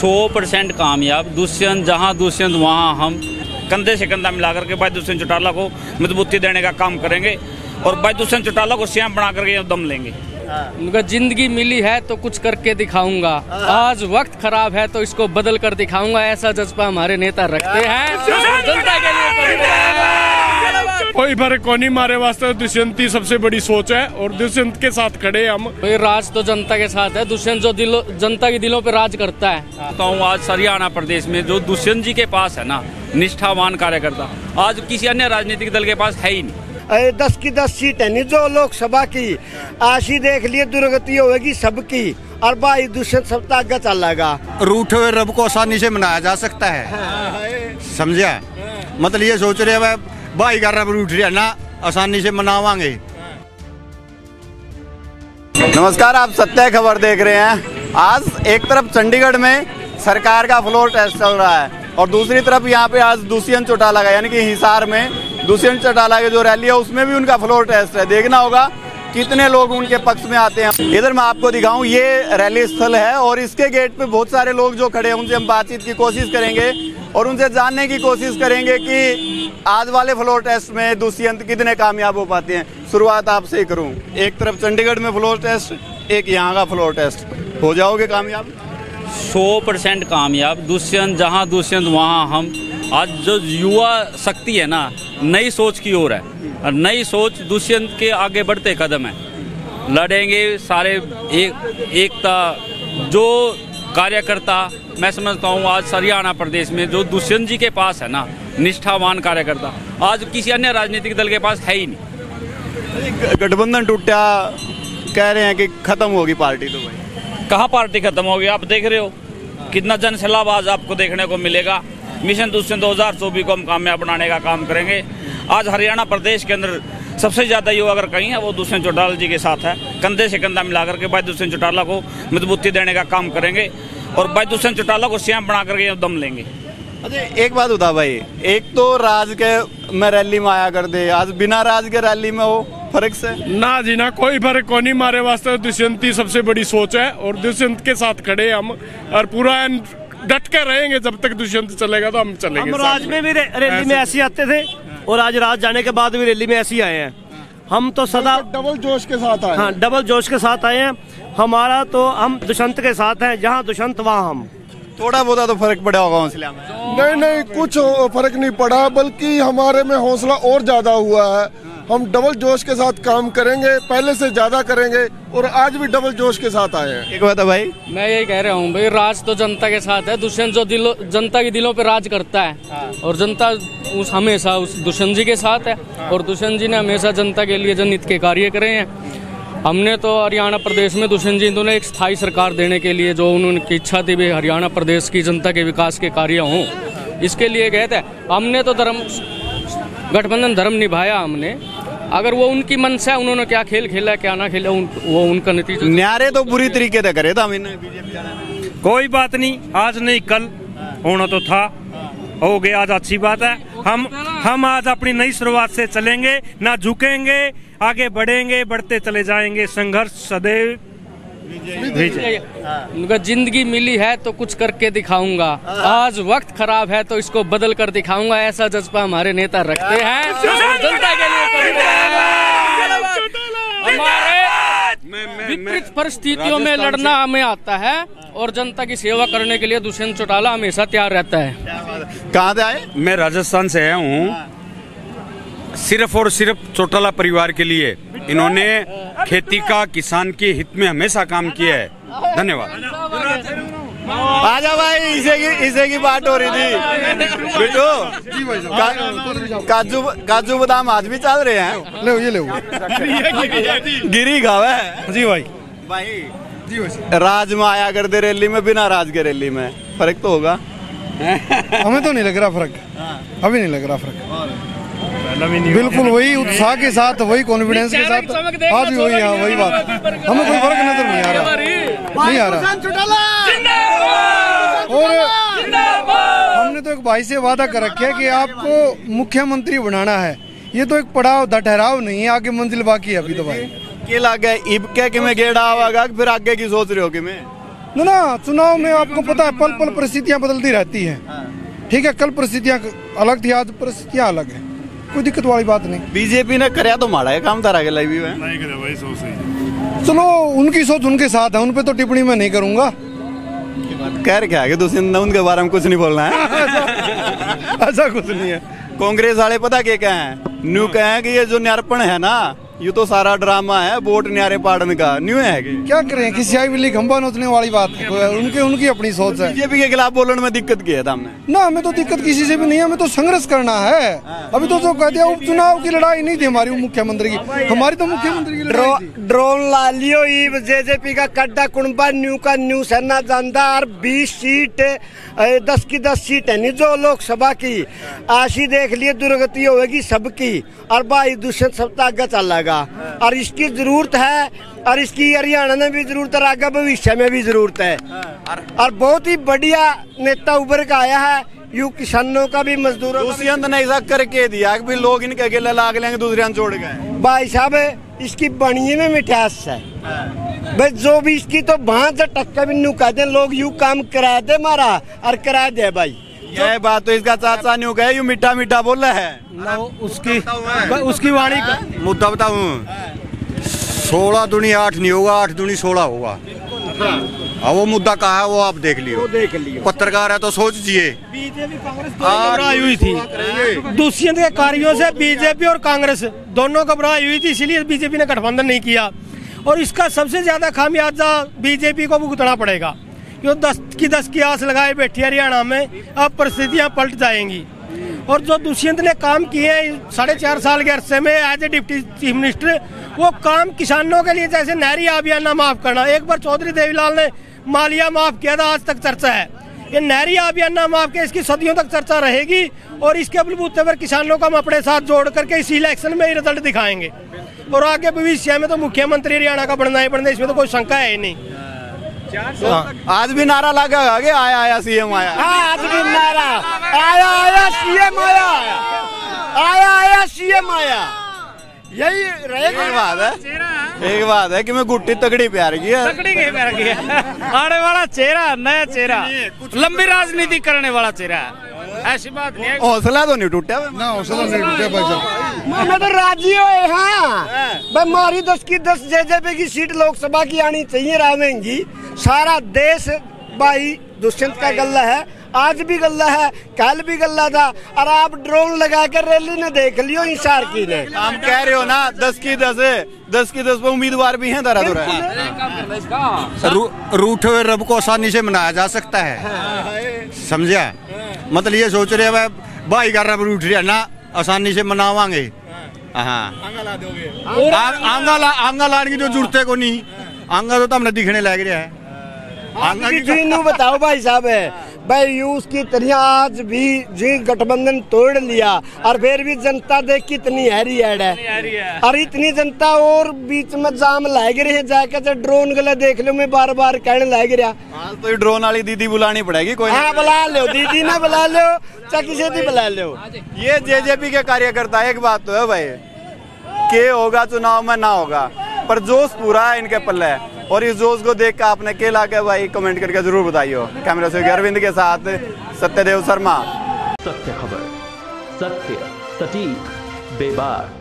100% कामयाब। दुष्यंत वहाँ हम कंधे से कंधा मिलाकर के भाई दुष्यंत चौटाला को मजबूती देने का काम करेंगे और भाई दुष्यंत चौटाला को सीएम बना करके दम लेंगे। उनको जिंदगी मिली है तो कुछ करके दिखाऊंगा, आज वक्त खराब है तो इसको बदल कर दिखाऊंगा, ऐसा जज्बा हमारे नेता रखते हैं। जनता के लिए कोई भरे कोनी मारे वास्ते दुष्यंत की सबसे बड़ी सोच है और दुष्यंत के साथ खड़े हम। तो राज तो जनता के साथ है, दुष्यंत जो जनता के दिलों पे राज करता है। तो आज हरियाणा प्रदेश में जो दुष्यंत जी के पास है ना निष्ठावान कार्यकर्ता, आज किसी अन्य राजनीतिक दल के पास है ही नहीं। 10 की 10 सीट है जो लोकसभा की, आशी देख लिए दुर्गति होगी सबकी और भाई दुष्यंत सब आगे चलेगा। रूठे हुए रब को आसानी से मनाया जा सकता है, समझा? मतलब ये सोच रहे हैं भाई का रब रूठ रहा ना, आसानी से मनावांगे। नमस्कार, आप सत्य खबर देख रहे हैं। आज एक तरफ चंडीगढ़ में सरकार का फ्लोर टेस्ट चल रहा है और दूसरी तरफ यहाँ पे आज दुष्यंत चौटाला का यानी कि हिसार में दुष्यंत चौटाला की जो रैली है उसमें भी उनका फ्लोर टेस्ट है। देखना होगा कितने लोग उनके पक्ष में आते हैं। इधर मैं आपको दिखाऊं, ये रैली स्थल है और इसके गेट पे बहुत सारे लोग जो खड़े हैं उनसे हम बातचीत की कोशिश करेंगे और उनसे जानने की कोशिश करेंगे कि आज वाले फ्लोर टेस्ट में दुष्यंत कितने कामयाब हो पाते हैं। शुरुआत आपसे ही करूँ, एक तरफ चंडीगढ़ में फ्लोर टेस्ट, एक यहाँ का फ्लोर टेस्ट, हो जाओगे कामयाब? 100% कामयाब। दुष्यंत वहाँ हम। आज जो युवा शक्ति है ना, नई सोच की ओर है और नई सोच दुष्यंत के आगे बढ़ते कदम है। लड़ेंगे सारे एकता जो कार्यकर्ता। मैं समझता हूँ आज हरियाणा प्रदेश में जो दुष्यंत जी के पास है ना निष्ठावान कार्यकर्ता, आज किसी अन्य राजनीतिक दल के पास है ही नहीं। गठबंधन टूटा, कह रहे हैं कि खत्म होगी पार्टी, तो भाई कहाँ पार्टी खत्म होगी? आप देख रहे हो कितना जनसैलाब आज आपको देखने को मिलेगा। मिशन दुष्यंत 2024 को हम कामयाब बनाने का काम करेंगे। आज हरियाणा प्रदेश के अंदर सबसे ज़्यादा युवा अगर कहीं है वो दुष्यंत चौटाला जी के साथ है। कंधे से कंधा मिलाकर के भाई दुष्यंत चौटाला को मजबूती देने का काम करेंगे और भाई दुष्यंत चौटाला को सीएम बना करके दम लेंगे। अच्छा एक बात बता भाई, एक तो राज के में रैली में आया कर दे, आज बिना राज के रैली में हो, फर्क से ना जी ना कोई फर्क को नहीं। मारे वास्ते दुष्यंत की सबसे बड़ी सोच है और दुष्यंत के साथ खड़े हम और पूरा डट कर रहेंगे। जब तक दुष्यंत चलेगा तो हम चलेंगे। हम राज में भी रैली में ऐसे आते थे और आज राज जाने के बाद भी रैली में ऐसे आए हैं। हम तो सदा डबल जोश के साथ आए हैं। हाँ, डबल जोश के साथ आए हैं। हमारा तो हम दुष्यंत के साथ हैं, जहाँ दुष्यंत वहाँ हम। थोड़ा बहुत तो फर्क पड़ा होगा हौसला में? नहीं नहीं, कुछ फर्क नहीं पड़ा, बल्कि हमारे में हौसला और ज्यादा हुआ है। हम डबल जोश के साथ काम करेंगे, पहले से ज्यादा करेंगे और आज भी डबल जोश के साथ आए हैं। एक बात है भाई, मैं यही कह रहा हूँ भाई, राज तो जनता के साथ है। दुष्यंत जो जनता के दिलों पे राज करता है और जनता हमेशा उस दुष्यंत जी के साथ है और दुष्यंत जी ने हमेशा जनता के लिए जनहित के कार्य करे हैं। हमने तो हरियाणा प्रदेश में दुष्यंत जी ने एक स्थायी सरकार देने के लिए जो उनकी इच्छा थी भी हरियाणा प्रदेश की जनता के विकास के कार्य हों, इसके लिए गए थे। हमने तो धर्म गठबंधन धर्म निभाया हमने। अगर वो उनकी मन से उन्होंने क्या खेल खेला क्या ना खेला वो उनका नतीजा। न्यारे तो बुरी तरीके से करे था बीजेपी। कोई बात नहीं, आज नहीं कल होना तो था, हो गया। आज अच्छी बात है। हम आज अपनी नई शुरुआत से चलेंगे, ना झुकेंगे, आगे बढ़ेंगे, बढ़ते चले जाएंगे। संघर्ष सदैव विजय। उनका जिंदगी मिली है तो कुछ करके दिखाऊंगा, आज वक्त खराब है तो इसको बदल कर दिखाऊंगा, ऐसा जज्बा हमारे नेता रखते हैं। जनता के लिए विपरीत परिस्थितियों में लड़ना हमें आता है और जनता की सेवा करने के लिए दुष्यंत चौटाला हमेशा तैयार रहता है। कहाँ से आए? मैं राजस्थान से आया हूँ, सिर्फ और सिर्फ चौटाला परिवार के लिए। इन्होंने खेती का, किसान के हित में हमेशा काम किया है। धन्यवाद। आजा भाई, इसे की बात हो रही थी। बेटो काजू बादाम आज भी चल रहे हैं। ले ये ले गिरी खावे जी भाई। भाई राज में आया करते रैली में, बिना राज के रैली में फर्क तो होगा? हमें तो नहीं लग रहा फर्क, अभी नहीं लग रहा फर्क। बिल्कुल वही उत्साह के साथ, वही कॉन्फिडेंस के साथ आज भी वही। हाँ वही बात, हमें कोई फर्क नजर नहीं आ रहा, नहीं आ रहा। और हमने तो एक भाई से वादा कर रखा है कि आपको मुख्यमंत्री बनाना है। ये तो एक पड़ाव था, ठहराव नहीं है, आगे मंजिल बाकी है अभी तो भाई। के लागे इब के में गेड़ा आवागा, फिर आगे की सोच रहे हो कि मैं ना चुनाव में आपको पता है पल पल परिस्थितियाँ बदलती रहती है। ठीक है, कल परिस्थितियाँ अलग थी, आज परिस्थितियाँ अलग है, कोई दिक्कत वाली बात नहीं। बीजेपी ने कराया तो माड़ा है काम तारा के लाइव में नहीं करे भाई, सोच सही। चलो उनकी सोच उनके साथ है, उनपे तो टिप्पणी मैं नहीं करूंगा। कह रहे क्या कि दुष्यंत उनके बारे में कुछ नहीं बोलना है। ऐसा कुछ नहीं है। कांग्रेस वाले पता के क्या है, न्यू कहे कि ये जो न्यारपण है ना, ये तो सारा ड्रामा है, वोट न्यारे पाड़न का न्यू है। क्या करें, किसी आई बिल्ली खंबा नोचने वाली बात है, उनके उनकी अपनी सोच है। बीजेपी के खिलाफ बोलने में दिक्कत की है हमने ना, हमें तो दिक्कत किसी से भी नहीं है, हमें तो संघर्ष करना है। अभी तो जो कह दिया उपचुनाव की लड़ाई नहीं थी हमारी मुख्यमंत्री की, हमारी तो मुख्यमंत्री की ड्रोन ला लियो। जेजेपी का कड्डा कुंबा न्यू का न्यू सरना जानता और 20 सीट 10 की 10 सीट है नी जो लोकसभा की, आशी देख लिए दुर्गति होगी सबकी। और भाई दुष्यंत सबका आगे चल और इसकी जरूरत है, और इसकी हरियाणा में भी जरूरत है, आगे भविष्य में भी जरूरत है। और बहुत ही बढ़िया नेता उभर का आया है, यू किसानों का भी मजदूरों दुष्यंत ने ऐसा करके दिया कि लोग इनके अकेले लाग लेंगे, दूसरे छोड़ गए। भाई साहब इसकी बनिए में मिठास है भाई, जो भी इसकी तो वहाँ से टक्का भी न्यू कहते लोग, यू काम करा दे मारा और करा दे भाई। यह बात तो इसका चाचा नहीं हो गया, यू मीठा मीठा बोल रहा है ना, उसकी वाणी का मुद्दा बताऊं, 16 दूनी 8 नहीं होगा, 8 दूनी 16 होगा। हाँ वो मुद्दा कहा है वो आप देख लियो, पत्रकार है तो सोचिए। घबराई हुई थी दुष्यंत के कार्यों से बीजेपी और कांग्रेस दोनों घबराई हुई थी, इसलिए बीजेपी ने गठबंधन नहीं किया। और इसका सबसे ज्यादा खामियाजा बीजेपी को भुगतना पड़ेगा, जो 10 की 10 की आस लगाए बैठी हरियाणा में, अब परिस्थितियां पलट जाएंगी। और जो दुष्यंत ने काम किए 4.5 साल के अरसे में as a deputy chief minister, वो काम किसानों के लिए, जैसे नहरी आबियाना माफ करना, एक बार चौधरी देवीलाल ने मालिया माफ किया था, आज तक चर्चा है। ये नहरी आबियाना माफ के इसकी सदियों तक चर्चा रहेगी, और इसके बलबूते पर किसानों को हम अपने साथ जोड़ करके इस इलेक्शन में ही रिजल्ट दिखाएंगे। और आगे भविष्य में तो मुख्यमंत्री हरियाणा का बनना ही बनना, इसमें तो कोई शंका है ही नहीं। तो आज भी नारा लगा कि आया आया सीएम आया, आज भी नारा आया आया सीएम आया, आया आया सीएम आया, यही रहेगा। एक बात है कि मैं गुट्टी तगड़ी प्यार की है, आने वाला चेहरा, नया चेहरा, लंबी राजनीति करने वाला चेहरा, ऐसी बात नहीं है। हौसला तो नहीं टूटा ना, हौसला नहीं टूटा भाई साहब, मैं तो राजी हो। हाँ मारी 10 की 10 जेजेपी की सीट लोकसभा की आनी चाहिए, रावेंगी सारा देश। भाई दुष्यंत का गल्ला है, आज भी गल्ला है, कल भी गल्ला था। और आप ड्रोन लगा कर रैली ने देख लियो हिसार की ने, हम कह रहे हो ना 10 की 10 है, 10 की 10 पर उम्मीदवार भी हैं धरा धुरा। रूठे हुए रब को आसानी से मनाया जा सकता है, समझा? मतलब ये सोच रहे हैं भाई का रब रूठ रहा ना, आसानी से मनावांगे। हाँ आंगा लाने की जो जरूरत है को नहीं, आंगा तो हमने दिखने लग रहा है। बताओ भाई साहब भाई, यूज की तरह आज भी जी गठबंधन तोड़ लिया, और फिर भी जनता देख कितनी हैरी एड है। और इतनी जनता और बीच में जाम लाग रही है, जाकर ड्रोन गला देख लो, मैं बार बार कहने लाग रहा। तो ड्रोन वाली दीदी बुलानी पड़ेगी कोई। हाँ बुला लो दीदी ना, बुला लो चाहे किसी भी बुला लो। ये जेजेपी के कार्यकर्ता, एक बात तो है भाई के होगा चुनाव में ना होगा, पर जोश पूरा इनके पल्ले है। और इस जोश को देख कर आपने क्या लगा भाई, कमेंट करके जरूर बताइयो। कैमरा से अरविंद के साथ सत्यदेव शर्मा। सत्य खबर, सत्य सटीक बेबाक।